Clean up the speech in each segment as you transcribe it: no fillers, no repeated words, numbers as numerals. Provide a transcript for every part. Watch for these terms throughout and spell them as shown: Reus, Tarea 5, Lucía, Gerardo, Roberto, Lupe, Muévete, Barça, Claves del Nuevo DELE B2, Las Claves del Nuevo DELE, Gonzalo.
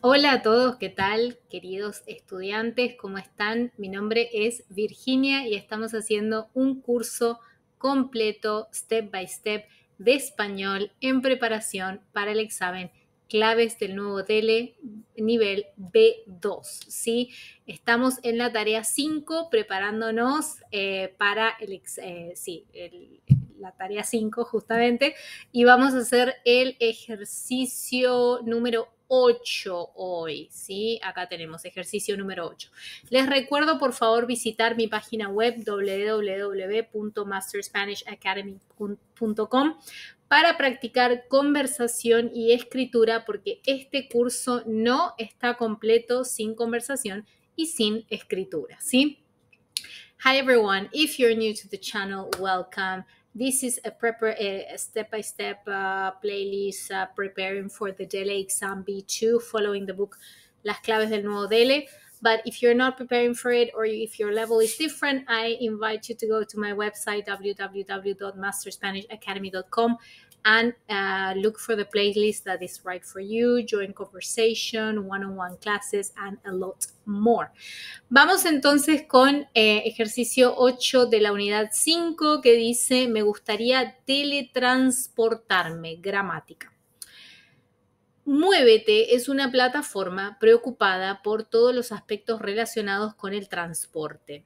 Hola a todos, ¿qué tal? Queridos estudiantes, ¿cómo están? Mi nombre es Virginia y estamos haciendo un curso completo, step by step, de español en preparación para el examen Claves del Nuevo DELE nivel B2, ¿sí? Estamos en la tarea 5 preparándonos para la tarea 5 justamente, y vamos a hacer el ejercicio número 8 hoy, ¿sí? Acá tenemos ejercicio número 8. Les recuerdo, por favor, visitar mi página web www.masterspanishacademy.com para practicar conversación y escritura, porque este curso no está completo sin conversación y sin escritura, ¿sí? Hi everyone, if you're new to the channel, welcome. This is a step-by-step playlist preparing for the DELE exam B2 following the book Las Claves del Nuevo DELE. But if you're not preparing for it or if your level is different, I invite you to go to my website, www.masterspanishacademy.com, and look for the playlist that is right for you, join conversation, one-on-one classes, and a lot more. Vamos entonces con ejercicio 8 de la unidad 5 que dice, me gustaría teletransportarme, gramática. Muévete es una plataforma preocupada por todos los aspectos relacionados con el transporte.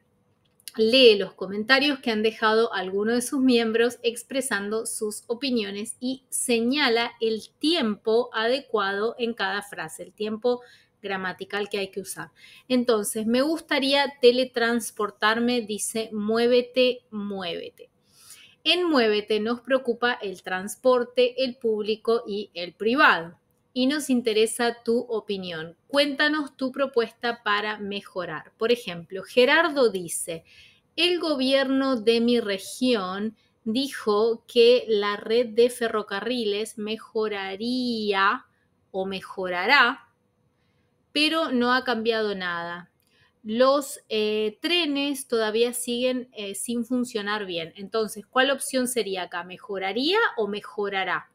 Lee los comentarios que han dejado algunos de sus miembros expresando sus opiniones y señala el tiempo adecuado en cada frase, el tiempo gramatical que hay que usar. Entonces, me gustaría teletransportarme, dice muévete, muévete. En muévete nos preocupa el transporte, el público y el privado. Y nos interesa tu opinión. Cuéntanos tu propuesta para mejorar. Por ejemplo, Gerardo dice, el gobierno de mi región dijo que la red de ferrocarriles mejoraría o mejorará, pero no ha cambiado nada. Los trenes todavía siguen sin funcionar bien. Entonces, ¿cuál opción sería acá? ¿Mejoraría o mejorará?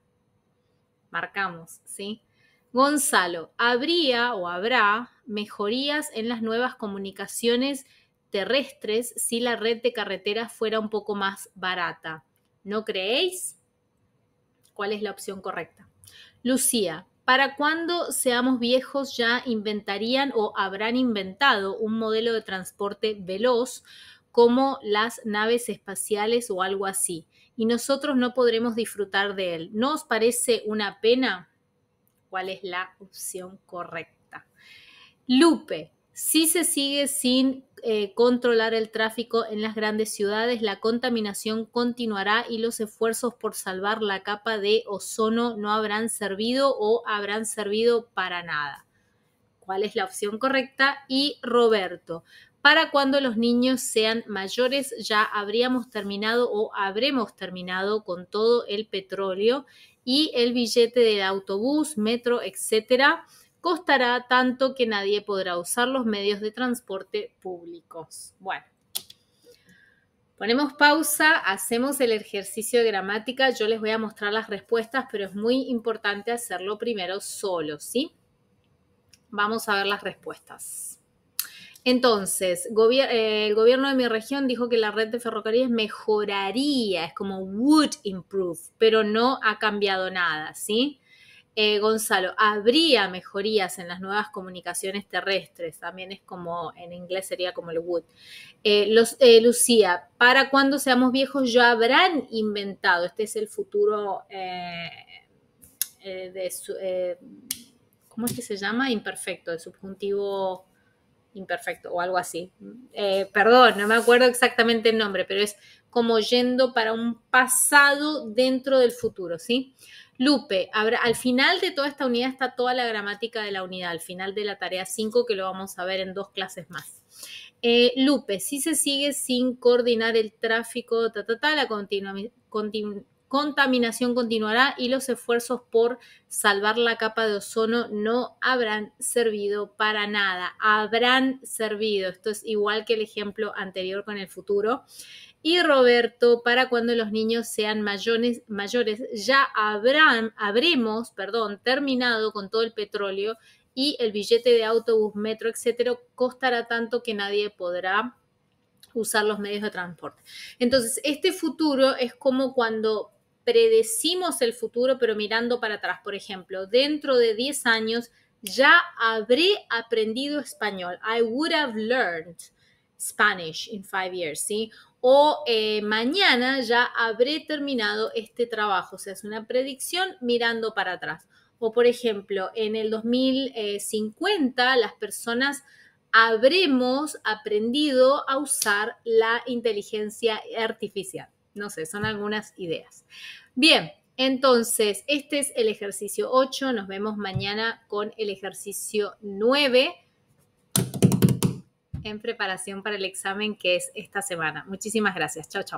Marcamos, ¿sí? Gonzalo, habría o habrá mejorías en las nuevas comunicaciones terrestres si la red de carreteras fuera un poco más barata. ¿No creéis? ¿Cuál es la opción correcta? Lucía, ¿para cuándo seamos viejos ya inventarían o habrán inventado un modelo de transporte veloz como las naves espaciales o algo así? Y nosotros no podremos disfrutar de él. ¿No os parece una pena? ¿Cuál es la opción correcta? Lupe, si se sigue sin controlar el tráfico en las grandes ciudades, la contaminación continuará y los esfuerzos por salvar la capa de ozono no habrán servido o habrán servido para nada. ¿Cuál es la opción correcta? Y Roberto, para cuando los niños sean mayores ya habríamos terminado o habremos terminado con todo el petróleo y el billete del autobús, metro, etcétera, costará tanto que nadie podrá usar los medios de transporte públicos. Bueno, ponemos pausa, hacemos el ejercicio de gramática. Yo les voy a mostrar las respuestas, pero es muy importante hacerlo primero solo, ¿sí? Vamos a ver las respuestas. Entonces, el gobierno de mi región dijo que la red de ferrocarriles mejoraría, es como would improve, pero no ha cambiado nada, ¿sí? Gonzalo, habría mejorías en las nuevas comunicaciones terrestres, también es como, en inglés sería como el would. Lucía, para cuando seamos viejos ya habrán inventado, este es el futuro ¿cómo es que se llama? Imperfecto, el subjuntivo imperfecto o algo así. Perdón, no me acuerdo exactamente el nombre, pero es como yendo para un pasado dentro del futuro, ¿sí? Lupe, al final de toda esta unidad está toda la gramática de la unidad, al final de la tarea 5 que lo vamos a ver en 2 clases más. Lupe, si se sigue sin coordinar el tráfico, la contaminación continuará y los esfuerzos por salvar la capa de ozono no habrán servido para nada. Habrán servido. Esto es igual que el ejemplo anterior con el futuro. Y Roberto, para cuando los niños sean mayores ya habremos terminado con todo el petróleo y el billete de autobús, metro, etcétera, costará tanto que nadie podrá usar los medios de transporte. Entonces, este futuro es como cuando predecimos el futuro, pero mirando para atrás. Por ejemplo, dentro de 10 años ya habré aprendido español. I would have learned Spanish in 5 years, ¿sí? O mañana ya habré terminado este trabajo. O sea, es una predicción mirando para atrás. O, por ejemplo, en el 2050 las personas habremos aprendido a usar la inteligencia artificial. No sé, son algunas ideas. Bien, entonces, este es el ejercicio 8. Nos vemos mañana con el ejercicio 9 en preparación para el examen que es esta semana. Muchísimas gracias. Chao, chao.